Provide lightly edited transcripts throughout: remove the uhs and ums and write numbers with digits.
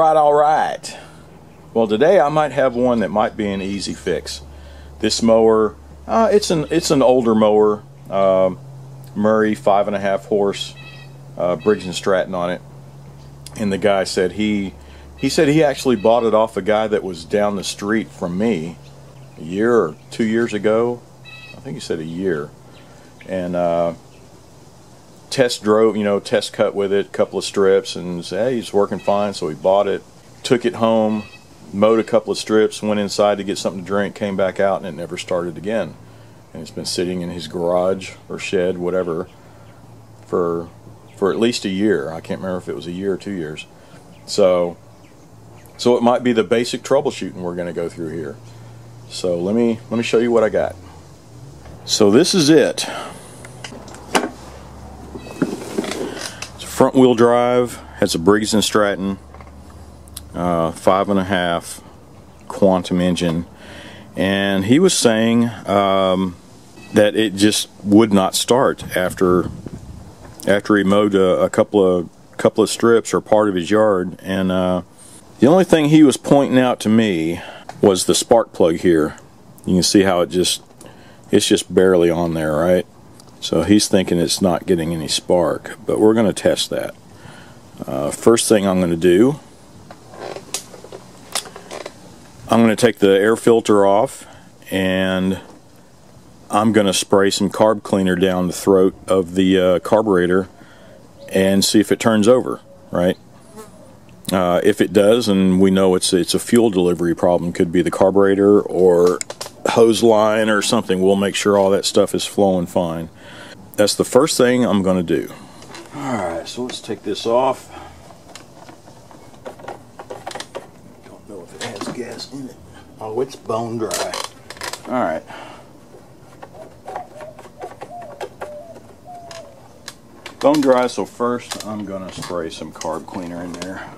All right. Well, today I might have one that might be an easy fix. This mower, it's an older mower, Murray 5.5 horse, Briggs and Stratton on it. And the guy said he actually bought it off a guy that was down the street from me a year or 2 years ago. I think he said a year, and test drove, test cut with it, a couple of strips, and said, hey, he's working fine. So he bought it, took it home, mowed a couple of strips, went inside to get something to drink, came back out, and it never started again. And it's been sitting in his garage or shed, whatever, for at least a year. I can't remember if it was a year or 2 years. So it might be the basic troubleshooting we're going to go through here. So let me show you what I got. So this is it. It's a front wheel drive, has a Briggs and Stratton 5.5 quantum engine, and he was saying that it just would not start after he mowed a couple of strips or part of his yard. And the only thing he was pointing out to me was the spark plug here. You can see how it's just barely on there, right? So he's thinking it's not getting any spark, but we're going to test that. First thing I'm going to do, I'm going to take the air filter off, and I'm going to spray some carb cleaner down the throat of the carburetor and see if it turns over, right? If it does, and we know it's a fuel delivery problem, could be the carburetor or hose line or something, we'll make sure all that stuff is flowing fine. That's the first thing I'm going to do. Alright, so let's take this off. Don't know if it has gas in it. Oh, it's bone dry. Alright. Bone dry, so first I'm going to spray some carb cleaner in there.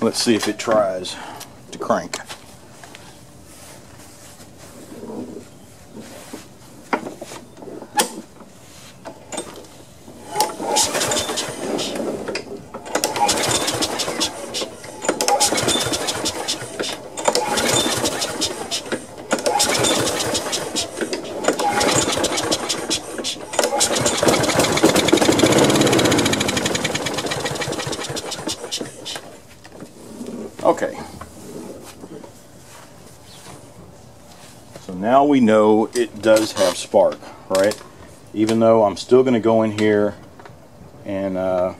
Let's see if it tries to crank. Okay, so now we know it does have spark, right? Even though I'm still going to go in here and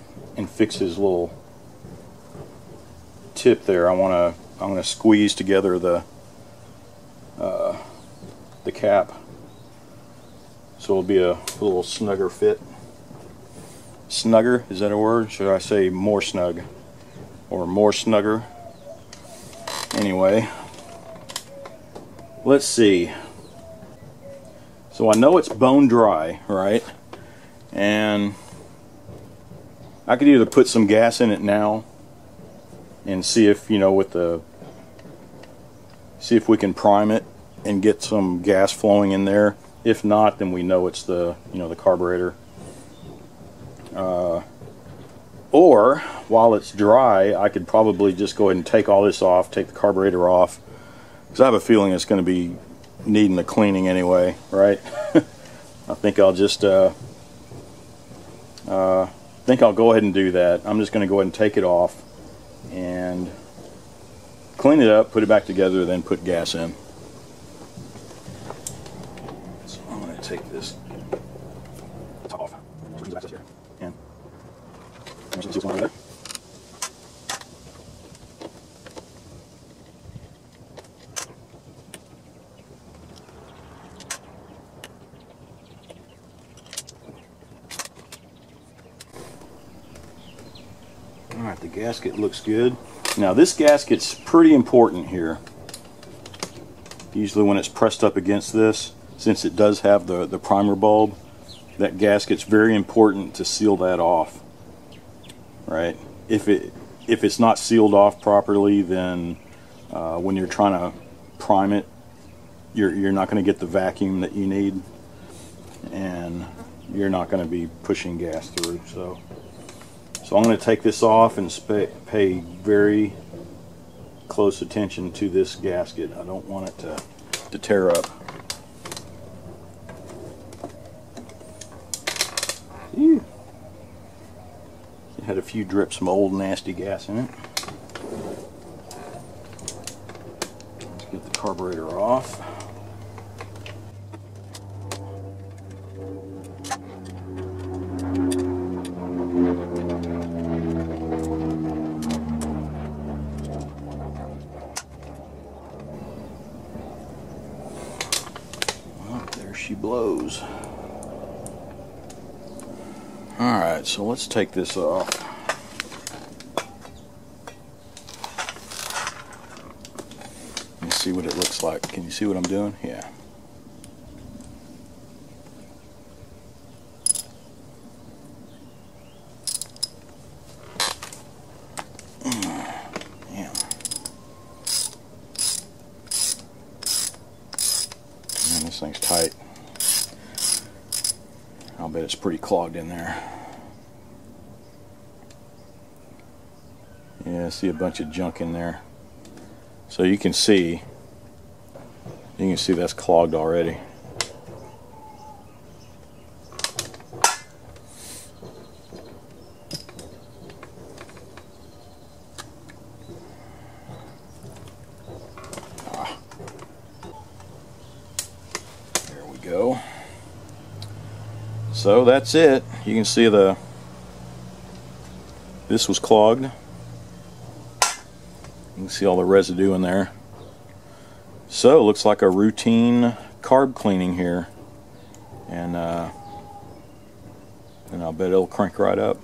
fix his little tip there. I'm going to squeeze together the cap, so it'll be a little snugger fit. Snugger, is that a word? Should I say more snug or more snugger? Anyway, let's see. So I know it's bone dry, right? And I could either put some gas in it now and see if, see if we can prime it and get some gas flowing in there. If not, then we know it's the carburetor. Or while it's dry, I could probably just go ahead and take all this off, take the carburetor off, because I have a feeling it's going to be needing a cleaning anyway, right? I think I'll just I'll go ahead and do that. I'm just going to go ahead and take it off and clean it up, put it back together, then put gas in. So I'm going to take this off. Alright, the gasket looks good. Now this gasket's pretty important here. Usually when it's pressed up against this, since it does have the primer bulb, that gasket's very important to seal that off. Right? If it's not sealed off properly, then when you're trying to prime it, you're not going to get the vacuum that you need. And you're not going to be pushing gas through. So I'm going to take this off and pay very close attention to this gasket. I don't want it to tear up. Ew. It had a few drips of old nasty gas in it. Let's get the carburetor off. She blows. Alright, so let's take this off. Let me see what it looks like. Can you see what I'm doing? Yeah. Yeah. Man, this thing's tight. I'll bet it's pretty clogged in there. Yeah, I see a bunch of junk in there. So you can see that's clogged already. There we go. So that's it. You can see this was clogged. You can see all the residue in there. So it looks like a routine carb cleaning here, and I'll bet it'll crank right up.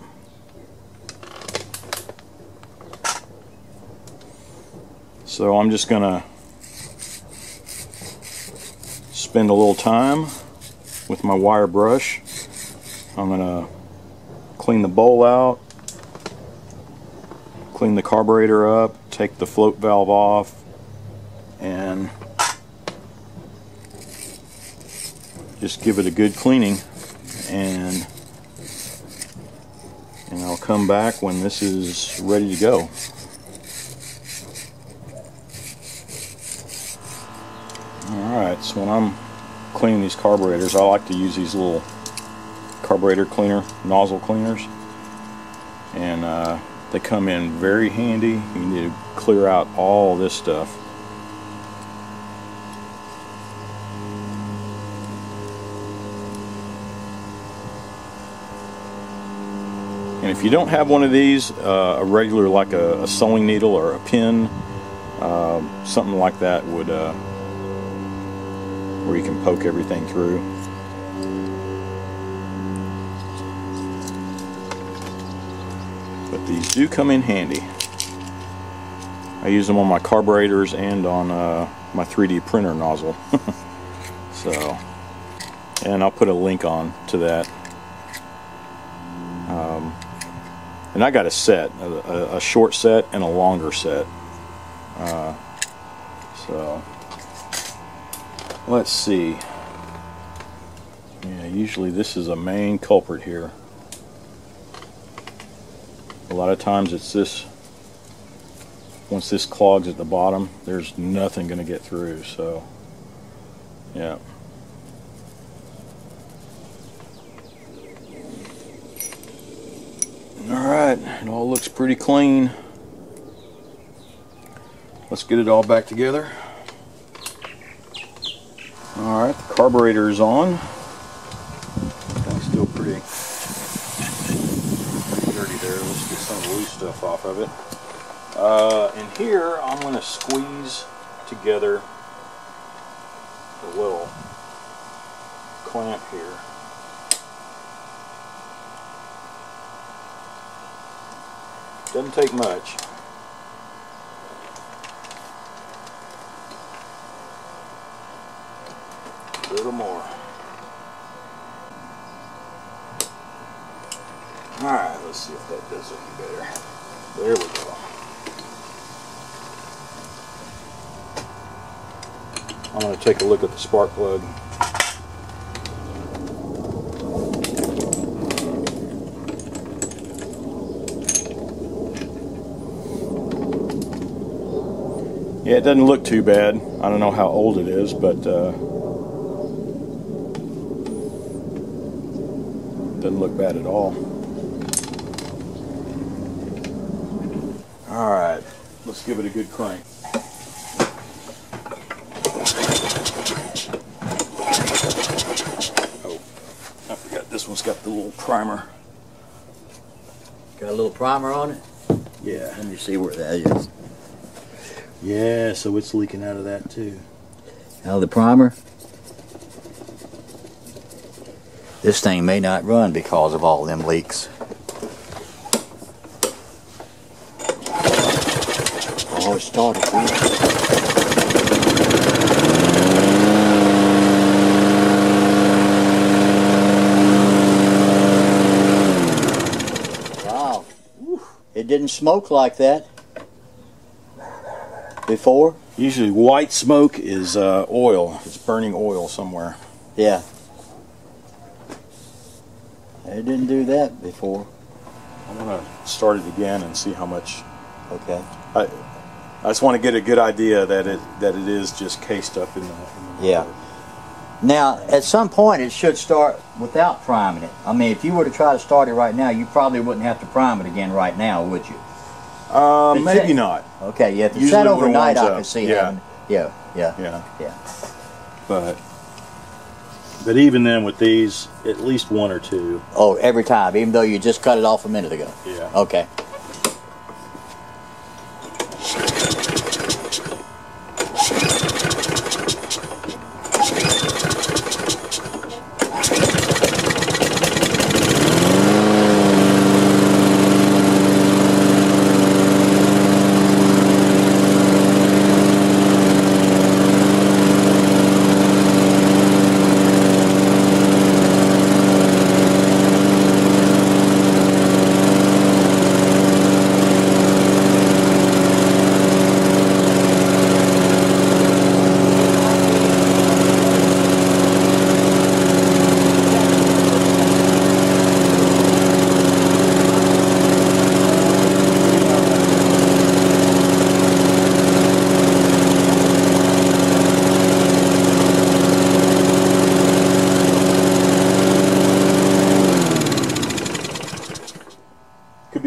So I'm just gonna spend a little time with my wire brush. I'm going to clean the bowl out, clean the carburetor up, take the float valve off, and just give it a good cleaning, and I'll come back when this is ready to go. Alright, so when I'm cleaning these carburetors, I like to use these little carburetor cleaner, nozzle cleaners, and they come in very handy. You need to clear out all this stuff. And if you don't have one of these, a regular, like a sewing needle or a pin, something like that would, where you can poke everything through. But these do come in handy. I use them on my carburetors and on my 3D printer nozzle. So, and I'll put a link on to that. And I got a set, a short set and a longer set. So, let's see. Yeah, usually this is a main culprit here. A lot of times it's this, once this clogs at the bottom, there's nothing going to get through, so yeah. Alright, it all looks pretty clean. Let's get it all back together. Alright, the carburetor is on. That's still pretty dirty there. Let's get some of the loose stuff off of it. And here I'm going to squeeze together the little clamp here. Doesn't take much. A little more. Alright, let's see if that does any better. There we go. I'm going to take a look at the spark plug. Yeah, it doesn't look too bad. I don't know how old it is, but doesn't look bad at all. All right, let's give it a good crank. Oh, I forgot this one's got the little primer. Got a little primer on it? Yeah. Let me see where that is. Yeah, so it's leaking out of that too. Out of the primer? This thing may not run because of all them leaks. Oh, it started. Wow. It didn't smoke like that before. Usually white smoke is oil. It's burning oil somewhere. Yeah. It didn't do that before. I'm gonna start it again and see how much. Okay. I just want to get a good idea that it is just cased up in the water. Now, at some point, it should start without priming it. I mean, if you were to try to start it right now, you probably wouldn't have to prime it again right now, would you? Maybe not. Okay, yeah. If it's sat overnight, I can see that. Yeah. But even then, with these, at least one or two. Oh, every time, even though you just cut it off a minute ago. Yeah. Okay.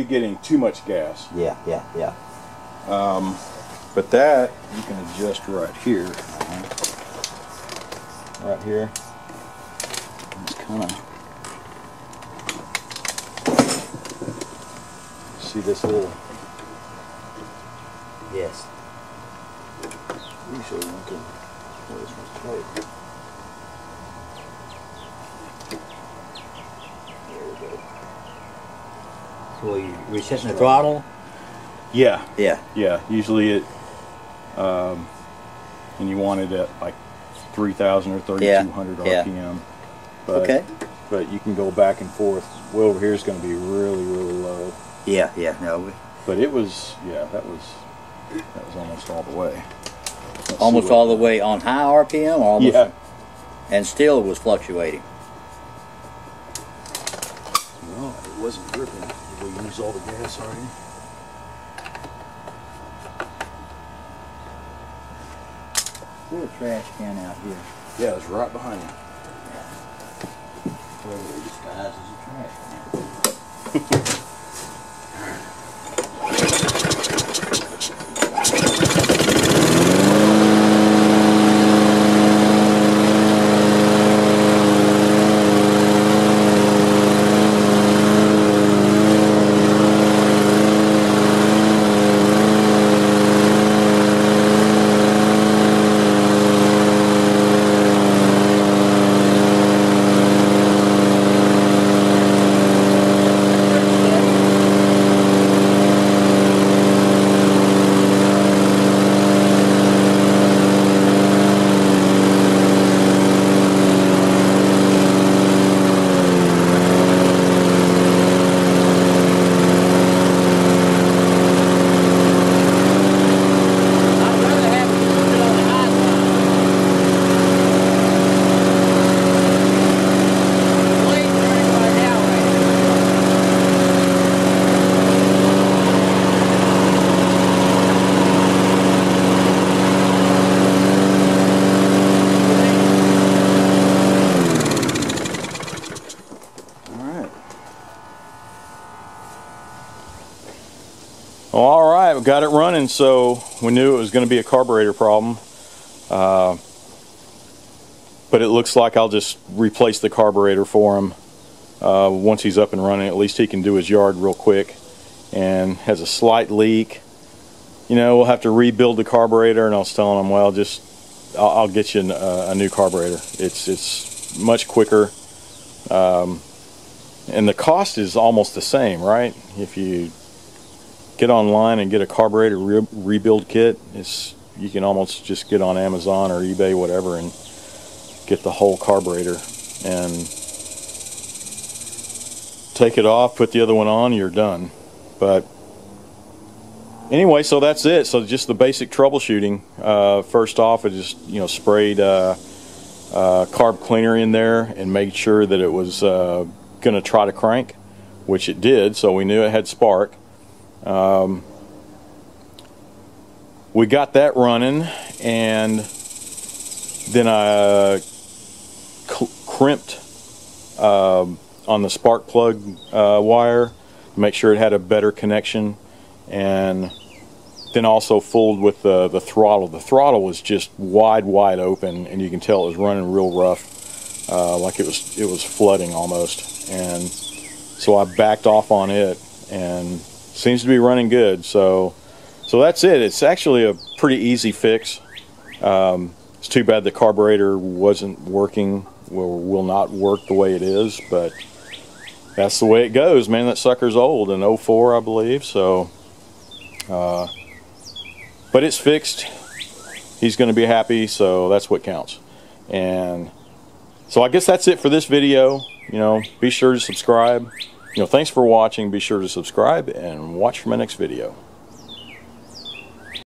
Getting too much gas. Yeah. But that you can adjust right here. Right here. It's kind of, see this little. Yes. Usually you can. This one's tight. Well, you're setting the throttle? Yeah. Usually it, and you want it at like 3,000 or 3,200 RPM. But, okay. But you can go back and forth. Well, over here is going to be really, really low. Yeah. No. But it was, that was almost all the way. Almost all the way on high RPM? Almost. Yeah. And still it was fluctuating. No, it wasn't gripping. We use all the gas already. There's a trash can out here. Yeah, it's right behind you. Well, it disguised as a trash can. we got it running, so we knew it was going to be a carburetor problem. But it looks like I'll just replace the carburetor for him once he's up and running. At least he can do his yard real quick. And has a slight leak. You know, we'll have to rebuild the carburetor, and I was telling him, well, just I'll get you a new carburetor. It's much quicker, and the cost is almost the same, right? If you get online and get a carburetor rebuild kit, you can almost just get on Amazon or eBay, whatever, and get the whole carburetor and take it off, put the other one on, you're done. But anyway, so that's it. So just the basic troubleshooting. First off, I just, you know, sprayed carb cleaner in there and made sure that it was going to try to crank, which it did. So we knew it had spark. We got that running, and then I crimped on the spark plug wire to make sure it had a better connection. And then also fooled with the throttle. The throttle was just wide open, and you can tell it was running real rough, like it was flooding almost. And so I backed off on it, and seems to be running good. So that's it. It's actually a pretty easy fix. It's too bad the carburetor wasn't working, or will not work the way it is, but that's the way it goes, man. That sucker's old, in 04, I believe. So. But it's fixed. He's going to be happy, so that's what counts. And so I guess that's it for this video. You know, be sure to subscribe. You know, thanks for watching. Be sure to subscribe and watch for my next video.